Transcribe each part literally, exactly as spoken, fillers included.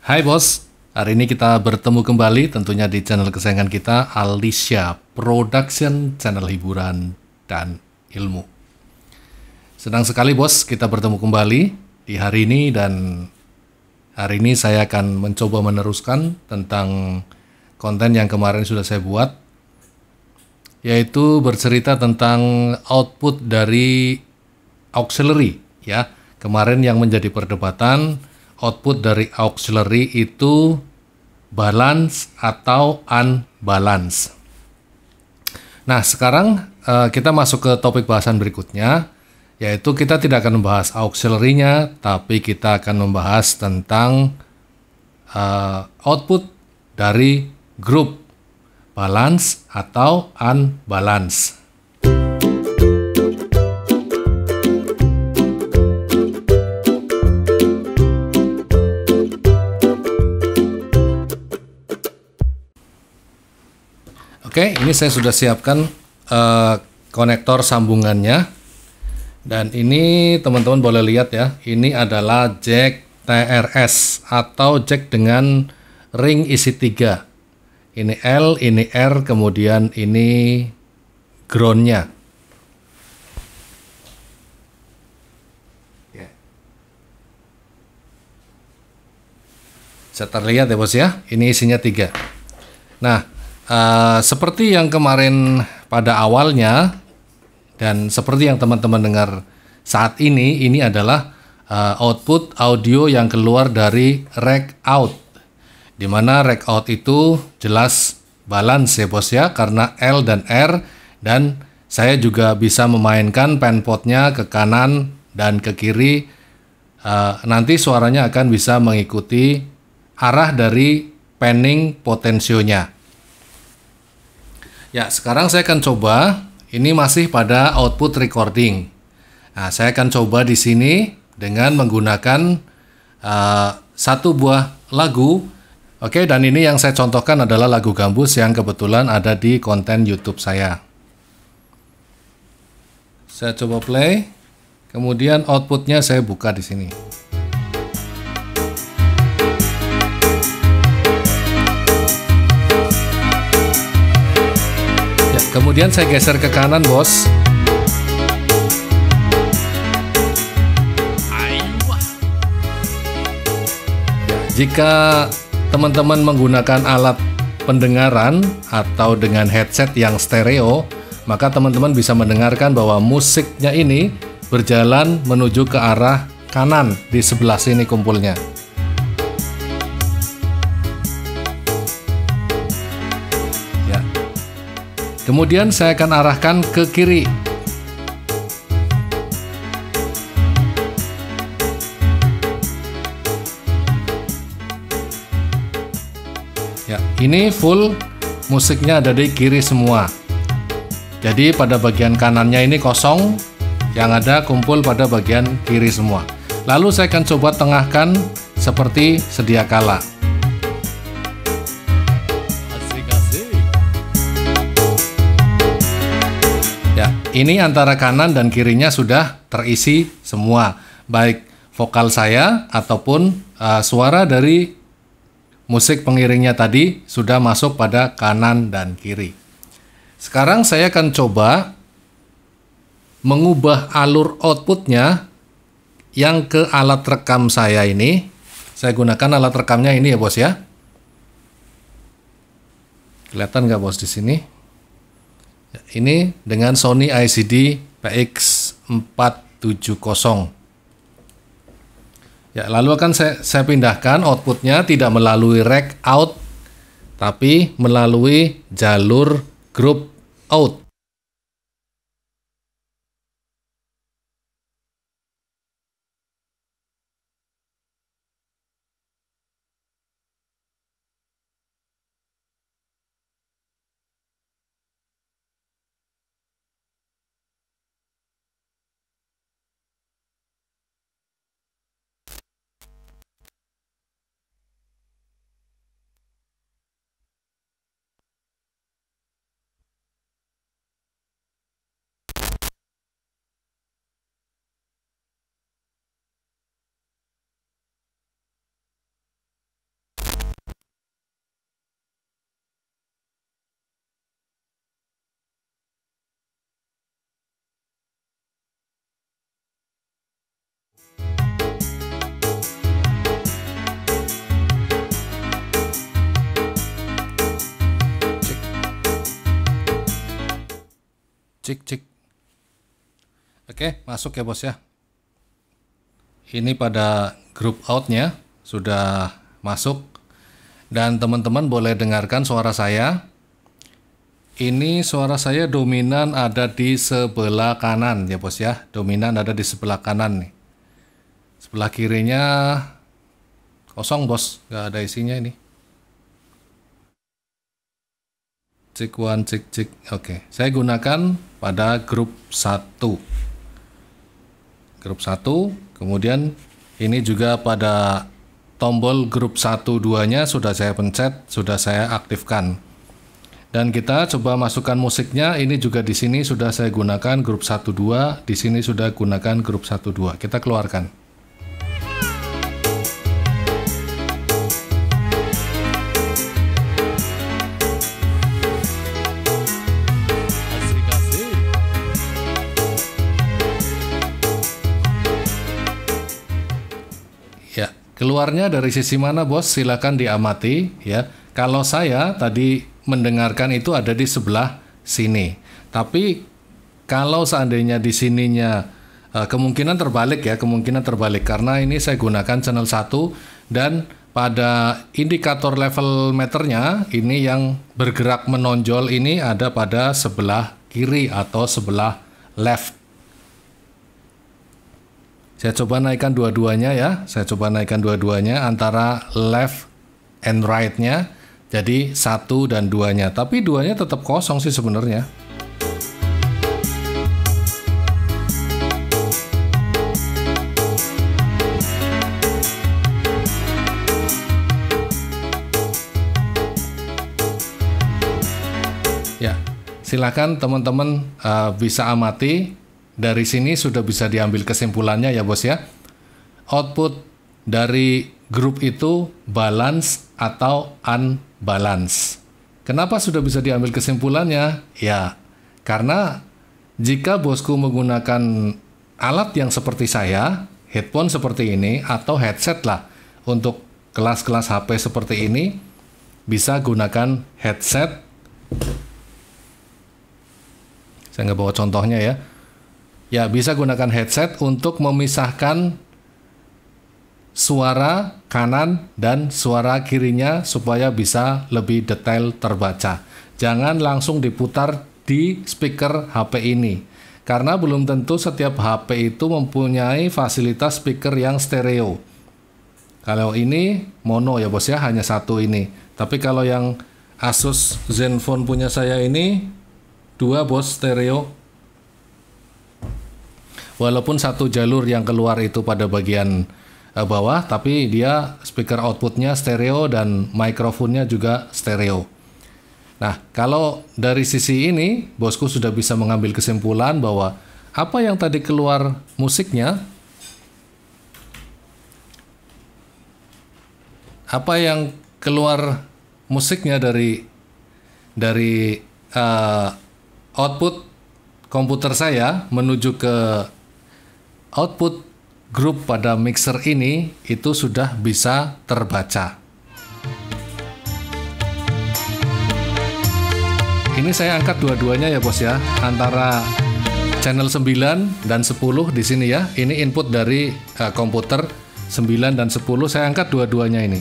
Hai bos, hari ini kita bertemu kembali tentunya di channel kesayangan kita, Alicia Production Channel Hiburan dan Ilmu. Senang sekali bos, kita bertemu kembali di hari ini dan hari ini saya akan mencoba meneruskan tentang konten yang kemarin sudah saya buat, yaitu bercerita tentang output dari auxiliary ya. Kemarin yang menjadi perdebatan, output dari auxiliary itu balance atau unbalance. Nah, sekarang uh, kita masuk ke topik bahasan berikutnya, yaitu kita tidak akan membahas auxiliary-nya, tapi kita akan membahas tentang uh, output dari group balance atau unbalance. Oke, ini saya sudah siapkan uh, konektor sambungannya. Dan ini teman-teman boleh lihat ya, ini adalah jack T R S atau jack dengan ring isi tiga. Ini L, ini R, kemudian ini ground-nya. Bisa terlihat ya bos ya, ini isinya tiga. Nah, Uh, seperti yang kemarin pada awalnya dan seperti yang teman-teman dengar saat ini, ini adalah uh, output audio yang keluar dari rack out, dimana rack out itu jelas balance ya bos ya, karena L dan R, dan saya juga bisa memainkan penpotnya ke kanan dan ke kiri. Uh, nanti suaranya akan bisa mengikuti arah dari panning potensionya. Ya, sekarang saya akan coba. Ini masih pada output recording. Nah, saya akan coba di sini dengan menggunakan uh, satu buah lagu. Oke, dan ini yang saya contohkan adalah lagu gambus yang kebetulan ada di konten YouTube saya. Saya coba play, kemudian outputnya saya buka di sini. Kemudian saya geser ke kanan, bos. Jika teman-teman menggunakan alat pendengaran atau dengan headset yang stereo, maka teman-teman bisa mendengarkan bahwa musiknya ini berjalan menuju ke arah kanan di sebelah sini kumpulnya. Kemudian saya akan arahkan ke kiri. Ya, ini full musiknya ada di kiri semua. Jadi pada bagian kanannya ini kosong, yang ada kumpul pada bagian kiri semua. Lalu saya akan coba tengahkan seperti sedia kala. Ini antara kanan dan kirinya sudah terisi semua, baik vokal saya ataupun uh, suara dari musik pengiringnya tadi sudah masuk pada kanan dan kiri. Sekarang saya akan coba mengubah alur outputnya yang ke alat rekam saya ini. Saya gunakan alat rekamnya ini ya bos ya. Kelihatan nggak bos di sini? Ini dengan Sony I C D P X empat tujuh nol. Ya, lalu akan saya, saya pindahkan outputnya tidak melalui rack out, tapi melalui jalur group out. cik cik. Oke, masuk ya bos ya. Ini pada group outnya sudah masuk, dan teman-teman boleh dengarkan suara saya. Ini suara saya dominan ada di sebelah kanan ya bos ya, dominan ada di sebelah kanan nih. Sebelah kirinya kosong bos, nggak ada isinya ini. Cek one, cek cek. Oke, saya gunakan pada grup satu. Grup satu, kemudian ini juga pada tombol grup satu dua-nya sudah saya pencet, sudah saya aktifkan. Dan kita coba masukkan musiknya. Ini juga di sini sudah saya gunakan grup satu dua, di sini sudah gunakan grup satu dua. Kita keluarkan. Ya, keluarnya dari sisi mana, bos? Silakan diamati ya. Kalau saya tadi mendengarkan itu ada di sebelah sini, tapi kalau seandainya di sininya kemungkinan terbalik ya, kemungkinan terbalik karena ini saya gunakan channel satu dan pada indikator level meternya ini yang bergerak menonjol ini ada pada sebelah kiri atau sebelah left. Saya coba naikkan dua-duanya ya, saya coba naikkan dua-duanya antara left and right-nya. Jadi satu dan duanya, tapi duanya tetap kosong sih sebenarnya. Ya, silakan teman-teman uh, bisa amati. Dari sini sudah bisa diambil kesimpulannya ya bos ya. Output dari grup itu balance atau unbalance. Balance. Kenapa sudah bisa diambil kesimpulannya? Ya, karena jika bosku menggunakan alat yang seperti saya, headphone seperti ini atau headset lah, untuk kelas-kelas H P seperti ini bisa gunakan headset. Saya nggak bawa contohnya ya. Ya, bisa gunakan headset untuk memisahkan suara kanan dan suara kirinya supaya bisa lebih detail terbaca. Jangan langsung diputar di speaker H P ini, karena belum tentu setiap H P itu mempunyai fasilitas speaker yang stereo. Kalau ini mono ya bos ya, hanya satu ini. Tapi kalau yang Asus Zenfone punya saya ini dua bos, stereo. Walaupun satu jalur yang keluar itu pada bagian bawah, tapi dia speaker outputnya stereo dan mikrofonnya juga stereo. Nah, kalau dari sisi ini bosku sudah bisa mengambil kesimpulan bahwa apa yang tadi keluar musiknya, apa yang keluar musiknya dari dari uh, output komputer saya menuju ke output grup pada mixer ini itu sudah bisa terbaca. Ini saya angkat dua-duanya ya bos ya, antara channel sembilan dan sepuluh di sini ya. Ini input dari uh, komputer sembilan dan sepuluh, saya angkat dua-duanya ini.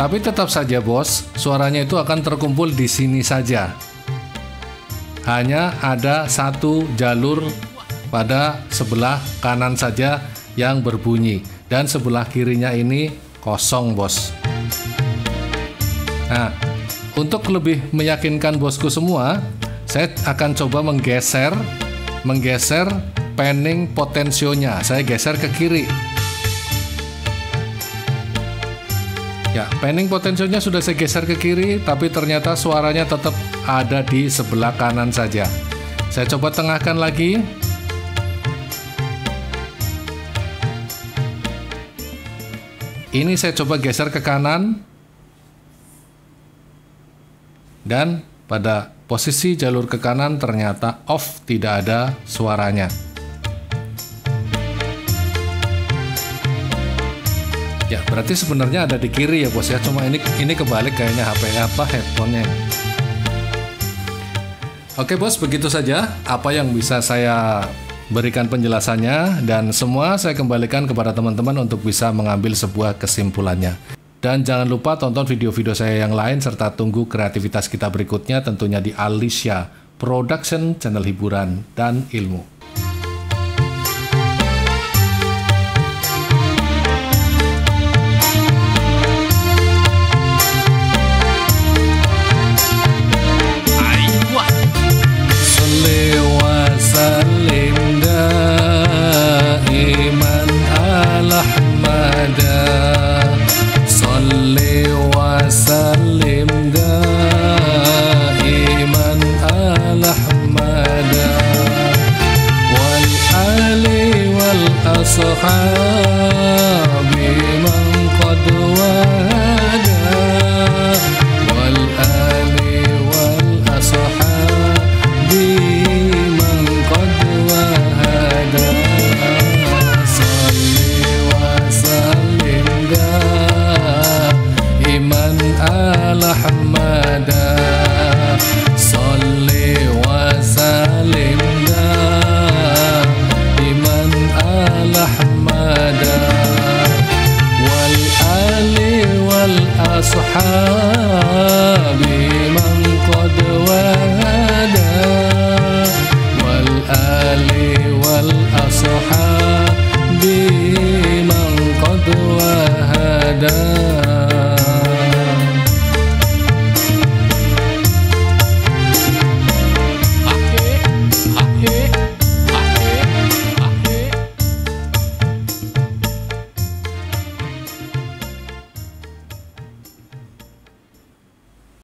Tapi tetap saja bos, suaranya itu akan terkumpul di sini saja. Hanya ada satu jalur pada sebelah kanan saja yang berbunyi, dan sebelah kirinya ini kosong bos. Nah, untuk lebih meyakinkan bosku semua, saya akan coba menggeser menggeser panning potensionya. Saya geser ke kiri. Ya, panning potensionya sudah saya geser ke kiri, tapi ternyata suaranya tetap ada di sebelah kanan saja. Saya coba tengahkan lagi. Ini saya coba geser ke kanan. Dan pada posisi jalur ke kanan ternyata off, tidak ada suaranya. Ya, berarti sebenarnya ada di kiri ya bos ya, cuma ini ini kebalik kayaknya H P apa headphone-nya. Oke bos, begitu saja apa yang bisa saya berikan penjelasannya, dan semua saya kembalikan kepada teman-teman untuk bisa mengambil sebuah kesimpulannya. Dan jangan lupa tonton video-video saya yang lain serta tunggu kreativitas kita berikutnya tentunya di Alicia Production Channel Hiburan dan Ilmu. Sohabi man